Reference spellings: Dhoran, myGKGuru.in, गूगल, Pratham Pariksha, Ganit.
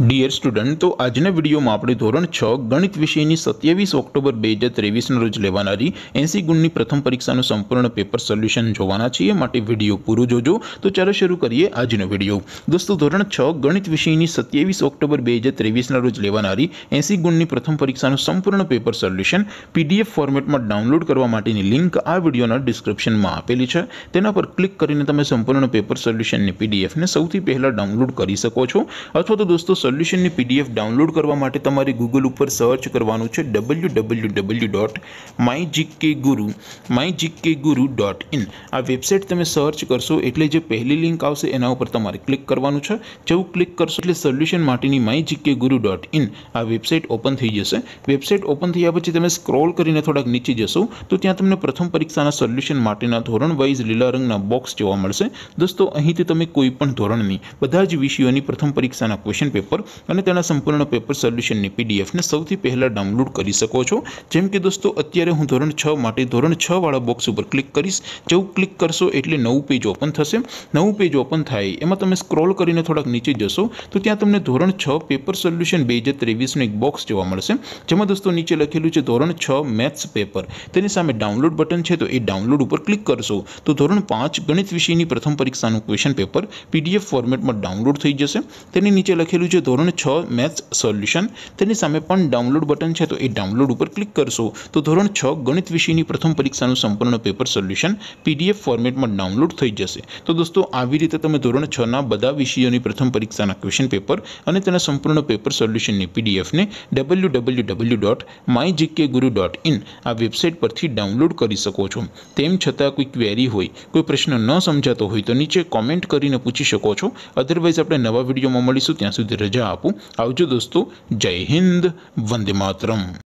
Dear student, तो आज video में आपणे धोरण 6 गणित विषय की 27 ऑक्टोबर 2023 रोज लेवानारी 80 गुणनी प्रथम परीक्षा संपूर्ण पेपर सोल्यूशन जोवाना छीए, माटे वीडियो पूरो जोजो। तो चलो शुरू करिए आजनो वीडियो। दोस्तों, धोरण 6 गणित विषय की 27 ऑक्टोबर 2023 रोज लेवानारी 80 गुणनी प्रथम परीक्षा संपूर्ण पेपर सोल्यूशन पीडीएफ फॉर्मेट में डाउनलॉड करवा माटेनी लिंक आ विडियोना डिस्क्रिप्शन में आपेली छे। तेना पर क्लिक करीने तमे संपूर्ण पेपर सोल्यूशन पीडीएफ ने सौथी पहेला डाउनलॉड करी सको छो। अथवा तो दोस्तों, सोल्यूशन ने पीडीएफ डाउनलॉड करवा माटे तमारे गूगल पर सर्च करवानुं छे www.myGKGuru.in। आ वेबसाइट तमे सर्च करशो एटले जे पहली लिंक आवशे एना उपर तमारे क्लिक करवानुं छे। जेवुं क्लिक करशो एटले सोल्यूशन माटेनी myGKGuru.in आ वेबसाइट ओपन थई जशे। वेबसाइट ओपन थया पछी तमे स्क्रॉल करीने थोड़ाक नीचे जशो तो त्यां तमने प्रथम परीक्षाना सोल्यूशन माटेना धोरण वाइज लीला रंगना बॉक्स जोवा मळशे। दोस्तों, અહીંથી તમે કોઈ પણ ધોરણની બધા જ વિષયોની પ્રથમ પરીક્ષાના ક્વેશ્ચન पेपर संपूर्ण पेपर सोल्यूशन पीडीएफ ने सौथी पहला डाउनलॉड करी सको छो। जेम के दोस्तों, अत्यारे हूँ धोरण 6 माटे धोरण 6 वाला बॉक्स पर क्लिक करीश। जेवुं क्लिक करशो एटले नवुं पेज ओपन थशे। नवुं पेज ओपन थाय एमां तमे स्क्रॉल करीने थोड़ाक नीचे जशो तो त्यां तमने धोरण 6 पेपर सोल्यूशन 2023 नो एक बॉक्स जोवा मळशे, जेमां दोस्तों नीचे लखेलुं छे धोरण 6 मेथ्स पेपर। तेनी सामे डाउनलॉड बटन छे तो ए डाउनलॉड पर क्लिक करशो तो धोरण 5 गणित विषयनी प्रथम परीक्षानुं क्वेश्चन पेपर पीडीएफ फॉर्मेटमां डाउनलॉड थई जशे। तेनी नीचे लखेलुं छे धोरण 6 मैथ्स सोल्यूशन। तेनी सामे पण डाउनलॉड बटन है तो ये डाउनलॉड पर क्लिक करशो तो धोरण 6 गणित विषय की प्रथम परीक्षा संपूर्ण पेपर सोल्यूशन पीडीएफ फॉर्मेट में डाउनलॉड थी जैसे। तो दोस्तों, आवी रीते तमे धोरण 6 ना बधा विषयों की प्रथम परीक्षा क्वेश्चन पेपर और तेना संपूर्ण पेपर सोल्यूशन पीडीएफ ने www.myGKGuru.in आ वेबसाइट परथी डाउनलॉड करी सको छो। तेम छतां कोई क्वेरी होय, कोई प्रश्न न समजातो होय तो नीचे कॉमेंट करीने पूछी शको छो। अदरवाइज आपणे नवा विडियो में मळीशुं, त्यां सुधी रजा आपो। आवजो दोस्तों, जय हिंद, वंदे मातरम।